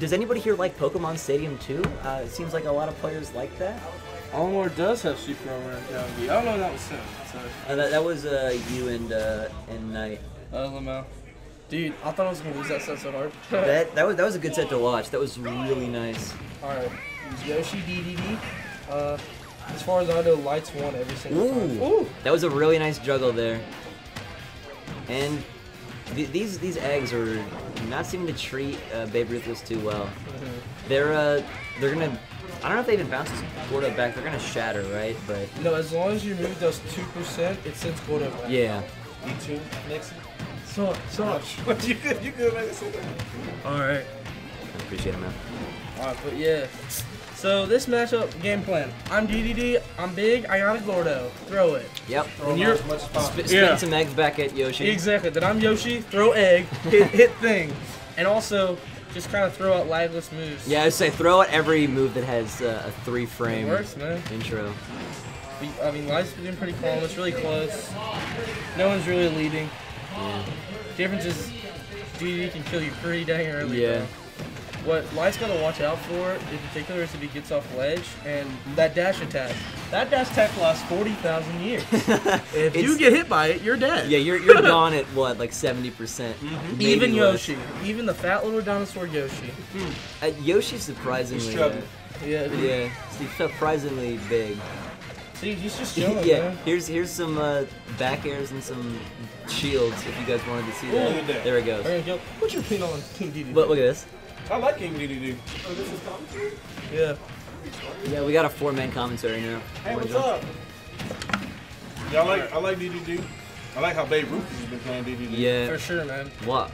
Does anybody here like Pokémon Stadium 2? It seems like a lot of players like that. Olimar does have Super Omega down B. I don't know, that was him. So. That was you and Knight. Lamo. Dude, I thought I was gonna lose that set so hard. that was a good set to watch. That was really nice. Alright, Yoshi D-D-D. As far as I know, Light's won every single time. Ooh. That was a really nice juggle there. And these eggs are not seeming to treat Babe Ruthless too well. Mm-hmm. They're gonna. I don't know if they even bounce Gordo back. They're gonna shatter, right? But no, as long as your move does 2%, it sends Gordo back. Yeah. You too, next. What you good like this? All right. I appreciate it, man. All right, but yeah. So this matchup game plan. I'm DDD. I'm big. I got a Gordo. Throw it. Yep. Throw and you're spin some eggs back at Yoshi. Exactly. Then I'm Yoshi. Throw egg. hit thing. And also, just kind of throw out lifeless moves. Yeah, I'd say throw out every move that has a 3-frame intro. I mean, life's been pretty calm. It's really close. No one's really leading. Yeah. Difference is, DDD can kill you pretty dang early. Yeah. What Light's gotta watch out for, in particular, is if he gets off ledge and that dash attack. That dash attack lasts 40,000 years. If you get hit by it, you're dead. Yeah, you're gone at what, like 70%. Mm-hmm. Even Yoshi, even the fat little dinosaur Yoshi. Mm. Yoshi's surprisingly. He's surprisingly big. See, he's just chilling, man. Here's some back airs and some shields if you guys wanted to see that. There it goes. Go. What's your opinion on King D-D-D? Look at this. I like King D-D-D. Oh, this is commentary? Yeah. Yeah, we got a 4-man commentary now. Hey, what's up? Yeah, I like D-D-D. I like how Babe Ruth has been playing D-D-D. Yeah. For sure, man. What?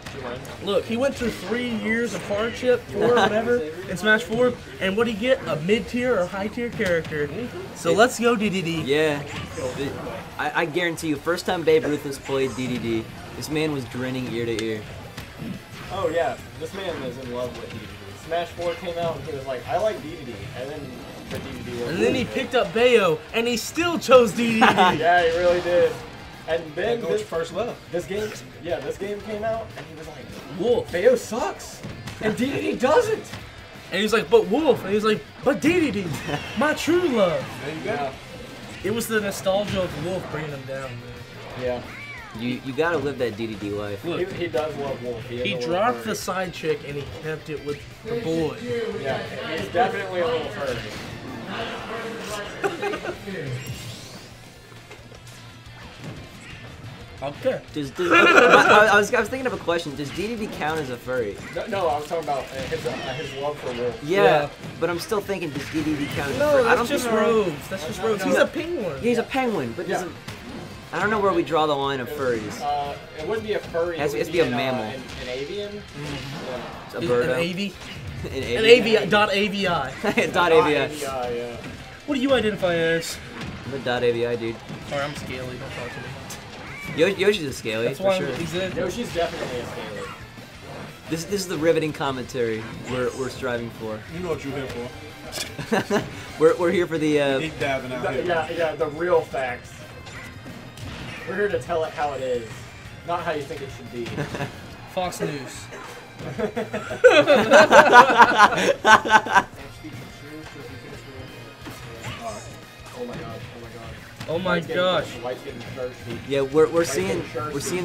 Look, he went through 3 years of hardship, or whatever, in Smash 4, and what'd he get? A mid-tier or high-tier character. So let's go D-D-D. Yeah. I guarantee you, first time Babe Ruth has played D-D-D, this man was grinning ear to ear. Oh yeah, this man was in love with D-D-D. Smash 4 came out and he was like, I like D-D-D, and then... And then he picked up Bayo, and he still chose D-D-D. Yeah, he really did. And then this first love. This game came out, and he was like, Wolf, Bayo sucks, and D-D-D doesn't. And he was like, but Wolf, and he was like, but D-D-D, my true love. There you go. Yeah. It was the nostalgia of Wolf bringing him down, man. Yeah. You gotta live that D-D-D life. Look, he does love Wolf. He dropped the side chick, and he kept it with the boy. Yeah, he's definitely a little hurt. Okay. I was thinking of a question. Does D-D-D count as a furry? No, I was talking about his love for Wolf. Yeah, but I'm still thinking, does D-D-D count as a furry? No, that's just Rogues. That's just Rogues. He's a penguin. He's a penguin, but I don't know where we draw the line of furries. It wouldn't be a furry. It has to be a mammal. An avian? Mm-hmm. Yeah. A bird. An avi? An avi. Dot avi. Dot avi. Yeah. What do you identify as? I'm a dot avi, dude. Sorry, I'm scaly. Don't talk to me. Yoshi's a scaly, that's for sure. Yoshi's definitely a scaly. This is the riveting commentary we're striving for. You know what you're here for. we're here for the... Deep diving out here. Yeah, the real facts. We're here to tell it how it is, not how you think it should be. Fox News. Oh my gosh. Yeah, we're seeing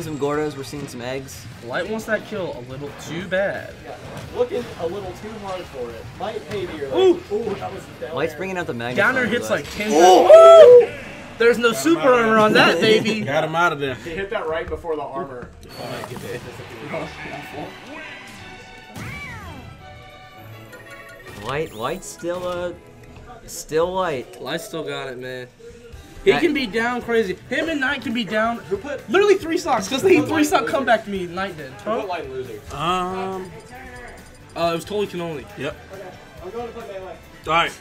some Gordos, we're seeing some eggs. Light wants that kill a little too bad. Yeah. Looking a little too hard for it. Light maybe or like, ooh, that was down. Light's bringing out the magnet. Downer hits like 10. Ooh! There's no super armor on that, baby. Got him out of there. He hit that right before the armor. Light's still still Light. Light's still got it, man. He can be down crazy. Him and Knight can be down. Who put literally 3 stocks? Because he 3-stock comeback to me. Knight did. Who put Light loser? It was totally Canoli. Yep. Okay. I'm going to put Melee. All right.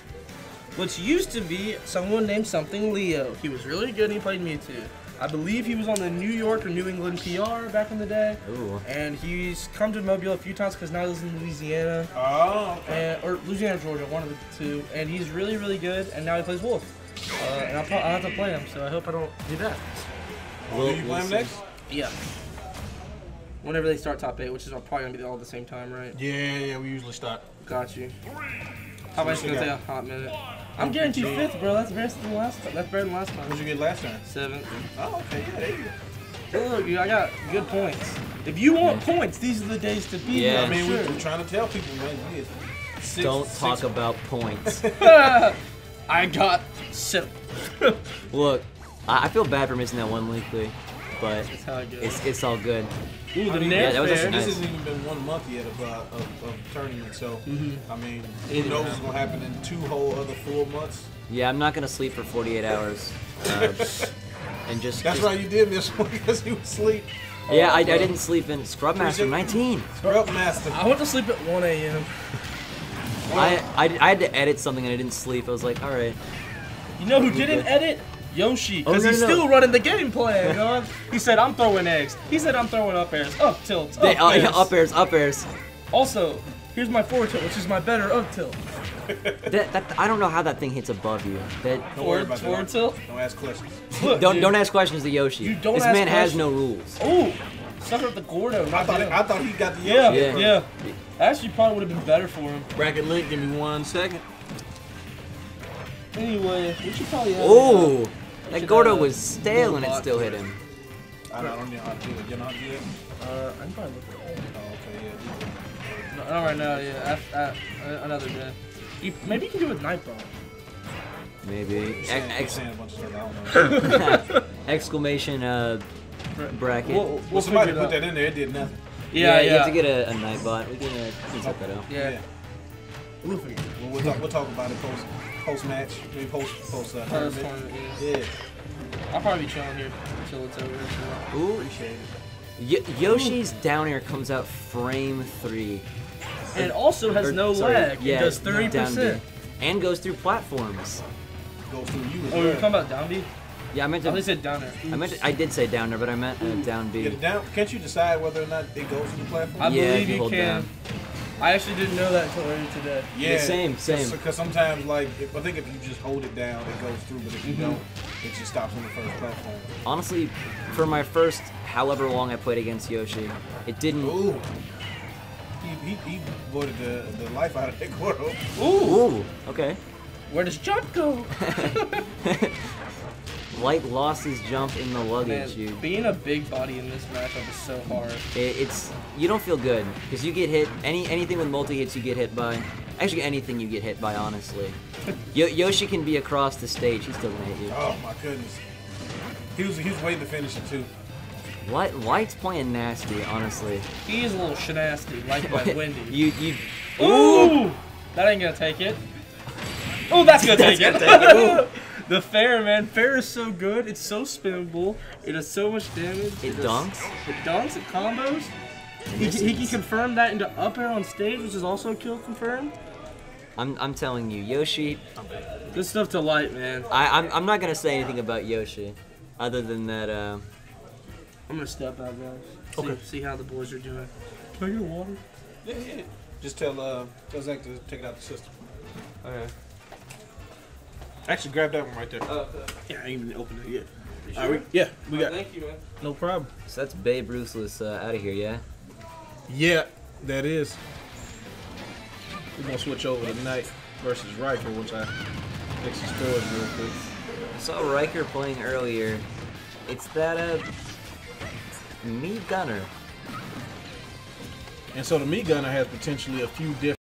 Which used to be someone named something Leo. He was really good. And he played Mewtwo. I believe he was on the New York or New England PR back in the day. Ooh. And he's come to Mobile a few times because now he lives in Louisiana. Oh. Okay. And, or Louisiana, Georgia, one of the two. And he's really, really good. And now he plays Wolf. And I'll have to play him, so I hope I don't do that. Will you play him next? Yeah. Whenever they start top 8, which is probably going to be all at the same time, right? Yeah, we usually start. Got you. How much going to take a hot minute? I'm guaranteed 5th, bro. That's better than last time. What did you get last time? 7th. Oh, okay. Yeah, there you go. Look, dude, I got good points. If you want points, these are the days to be. Yeah, I mean, we're trying to tell people, man. Don't talk about points. I got 7. Look, I feel bad for missing that one league, but it's all good. Ooh, the this hasn't even been 1 month yet of tournament, so I mean, who knows what's gonna happen in 2 whole other 4 months? Yeah, I'm not gonna sleep for 48 hours, and just. That's why you did this one, because you was asleep. Yeah, I didn't sleep in Scrub Master 19. Scrub Master. I went to sleep at 1 a.m. I had to edit something and I didn't sleep. I was like, all right. You know who didn't edit? Yoshi, because he's still running the game plan, dog. He said, I'm throwing eggs. He said, I'm throwing up airs, up tilts, up airs. Yeah, up airs, up airs. Also, here's my forward tilt, which is my better up tilt. I don't know how that thing hits above you. Forward tilt? Don't ask questions. Look, don't ask questions to Yoshi. This man has no rules. Ooh, stuck up the Gordo. I thought he got the Yoshi. Yeah. Actually, probably would have been better for him. Bracket link, give me 1 second. Anyway, we should probably have. Oh, that Gordo was stale and it still hit him. I don't know how to do it. You know how to do it? I can probably look at it. Oh, okay, yeah. No, not right now, yeah. Another day. Maybe you can do it with Knight, though. Maybe. Exclamation bracket. Well, somebody put that in there, it did nothing. Yeah. You have to get a Knight bot. We can check that out. Yeah. We'll figure it out. We'll talk about it post-match. Maybe post yeah. I'll probably be chilling here until it's over. Ooh. Appreciate it. Yoshi's down air comes out frame 3. And it also has no lag. Yeah, it does 30%. And goes through platforms. Goes through you. Oh, you were talking about down B? Yeah, I meant to. I said down air. I did say down air, but I meant down B. Can't you decide whether or not it goes through the platform? I believe you can. Down. I actually didn't know that until earlier today. Yeah, same. Because sometimes, like, I think if you just hold it down, it goes through, but if you don't, it just stops on the first platform. Honestly, for my first however long I played against Yoshi, it didn't. Ooh. He voided the life out of that Gordo. Ooh. Okay. Where does jump go? Light lost his jump in the luggage, dude. Being a big body in this matchup is so hard. You don't feel good because you get hit. Anything with multi hits you get hit by. Actually, anything you get hit by, honestly. Yoshi can be across the stage. He still gonna hit you. Oh my goodness. He was waiting to finish it too. Light's playing nasty, honestly. He is a little shenasty, like by Wendy. Ooh! That ain't gonna take it. Oh, that's gonna take it. The fair, man. Fair is so good. It's so spinnable. It does so much damage. It dunks. It combos. He confirmed that into up air on stage, which is also a kill confirmed. I'm telling you, Yoshi. Good stuff to Light, man. I'm not gonna say anything about Yoshi, other than that. I'm gonna step out, guys. Okay. See how the boys are doing. Can I get water? Yeah. Just tell Zach to take it out the system. Okay. Actually, grab that one right there. Yeah, I ain't even opened it yet. Sure? We got it. Thank you, man. No problem. So that's Babe Ruthless out of here, yeah? Yeah, that is. We're going to switch over to Knight versus Riker, which I fixed the scores real quick. I saw Riker playing earlier. It's that Mii Gunner. And so the Mii Gunner has potentially a few different